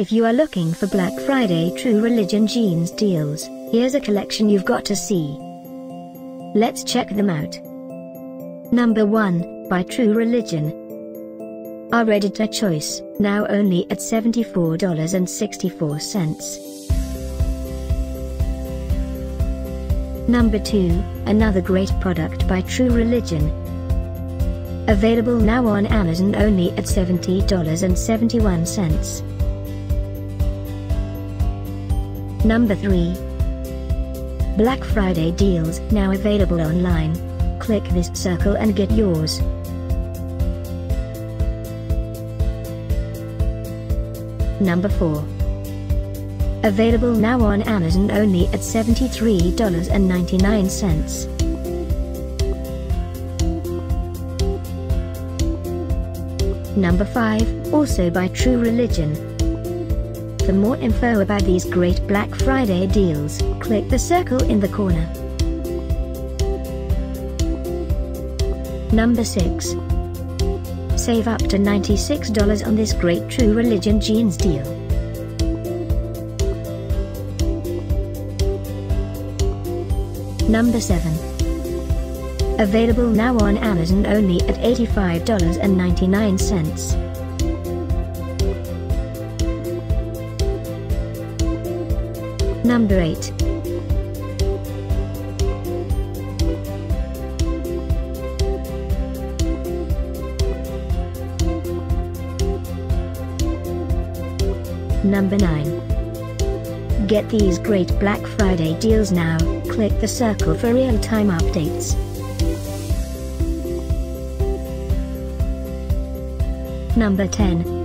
If you are looking for Black Friday True Religion jeans deals, here's a collection you've got to see. Let's check them out. Number 1, by True Religion. Our Redditor choice, now only at $74.64. Number 2, another great product by True Religion. Available now on Amazon only at $70.71. Number 3. Black Friday deals now available online. Click this circle and get yours. Number 4. Available now on Amazon only at $73.99. Number 5, also by True Religion. For more info about these great Black Friday deals, click the circle in the corner. Number 6. Save up to $96 on this great True Religion jeans deal. Number 7. Available now on Amazon only at $85.99. Number 8. Number 9. Get these great Black Friday deals now, click the circle for real-time updates. Number 10.